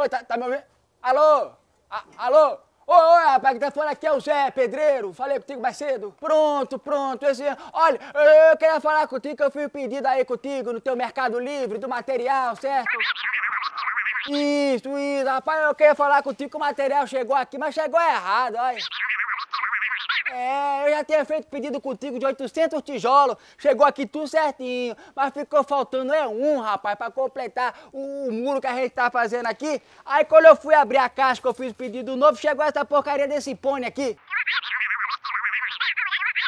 Oi, tá me ouvindo? Alô? Alô? Oi, rapaz, que tá falando aqui é o Zé Pedreiro. Falei contigo mais cedo. Pronto. Olha, eu queria falar contigo que eu fiz um pedido aí contigo no teu Mercado Livre, do material, certo? Isso. Rapaz, eu queria falar contigo que o material chegou aqui, mas chegou errado, olha. É, eu já tinha feito pedido contigo de 800 tijolos, chegou aqui tudo certinho, mas ficou faltando um, rapaz, pra completar o muro que a gente tá fazendo aqui. Aí quando eu fui abrir a caixa que eu fiz o pedido novo, chegou essa porcaria desse fone aqui.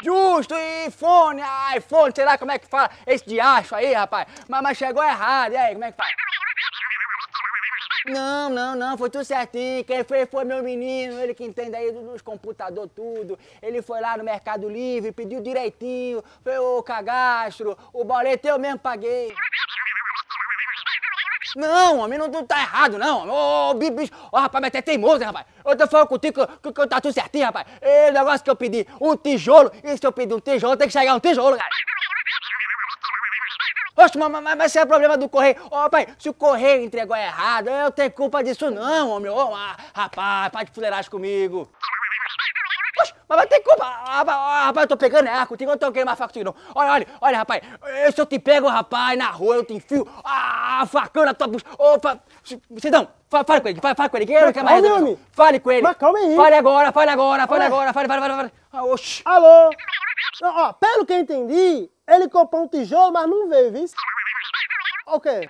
Justo, e fone, iPhone, sei lá como é que fala, esse diacho aí, rapaz, mas chegou errado, e aí, como é que faz? Não, foi tudo certinho, quem foi meu menino, ele que entende aí dos computadores tudo, ele foi lá no Mercado Livre, pediu direitinho, foi o cadastro, o boleto eu mesmo paguei. Não, homem, não tá errado, não. Ô, bicho, rapaz, mas é teimoso, hein, rapaz. Eu tô falando contigo que tá tudo certinho, rapaz. O negócio que eu pedi, um tijolo, e se eu pedir um tijolo, tem que chegar um tijolo, cara. Oxe, mas se é problema do Correio. Ó, pai, se o Correio entregou errado, eu não tenho culpa disso não, homem. Ô, rapaz, para de fuleiragem comigo. Oxe, mas tem culpa. Rapaz, eu tô pegando ar contigo, eu não tô querendo mais faca contigo, não. Olha, rapaz, se eu te pego, rapaz, na rua, eu te enfio a facão na tua bucha. Ô, CIDÃO, fale com ele, eu não quero mais resolver. Fale com ele. Mas calma aí. Fale agora. Oxe. Alô? Não, ó, pelo que eu entendi, ele comprou um tijolo, mas não veio, viu? Ok.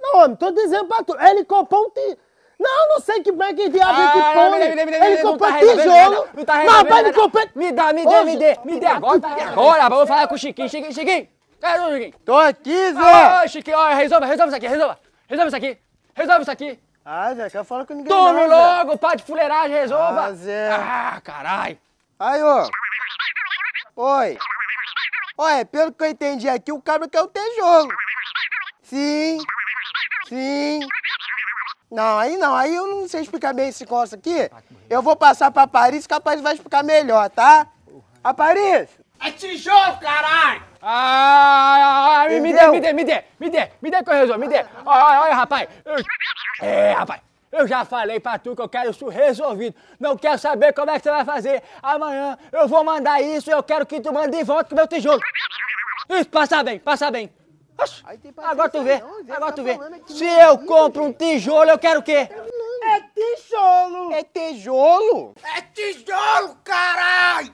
Não, homem, tô dizendo pra tu. Ele comprou um tijolo. Não sei como é que diabo é que põe. Ele comprou um tijolo. Não tá resolvendo. Mas ele comprou... Me dê agora. Agora, vou falar com o Chiquinho. Chiquinho. Cadê o Chiquinho? Tô aqui, Zé. Ô, Chiquinho, ó, resolva isso aqui. Zé, quer falar com ninguém não, Zé. Tome logo, pá de fuleiragem, resolva. Zé. Caralho. Aí, ó. Oi. Olha, pelo que eu entendi aqui, o cabra quer o tijolo. Sim. Não, aí eu não sei explicar bem esse negócio aqui. Eu vou passar pra Paris, que a Paris vai explicar melhor, tá? A Paris! É tijolo, caralho! Me dê que eu resolvo, me dê. Olha, rapaz. Eu já falei pra tu que eu quero isso resolvido. Não quero saber como é que você vai fazer. Amanhã eu vou mandar isso e eu quero que tu mande de volta com o meu tijolo. Isso, passa bem. Oxi, agora tu vê. Se eu compro um tijolo, eu quero o quê? É tijolo? É tijolo, caralho!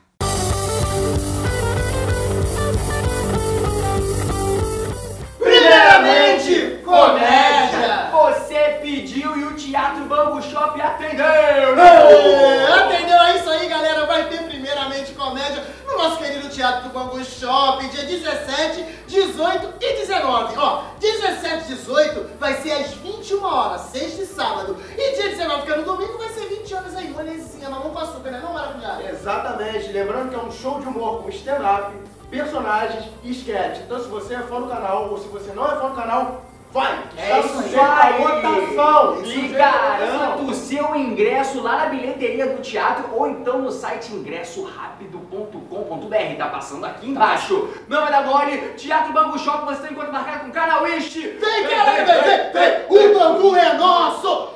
Primeiramente, comédia! Você pediu e o Teatro Bangu Shopping atendeu! Atendeu, é isso aí, galera! Vai ter Primeiramente Comédia no nosso querido Teatro do Bangu Shopping, dia 17, 18 e 19. Ó, 17 e 18 vai ser às 21 horas, sexta e sábado. E dia 19, que é no domingo, vai ser 20 horas aí, molezinha, mamão com açúcar, né? Não, maravilhosa? Exatamente, lembrando que é um show de humor com stand-up, personagens e sketch. Então se você é fã do canal ou se você não é fã do canal, vai! É isso aí! Votação! E garanta o seu ingresso lá na bilheteria do teatro ou então no site ingressorapido.com.br. Tá passando aqui embaixo. Não é da Gole, Teatro Bangu Shopping, você tem encontro marcado com o Canal Ixi. Vem, cara, vem! O Bangu é nosso!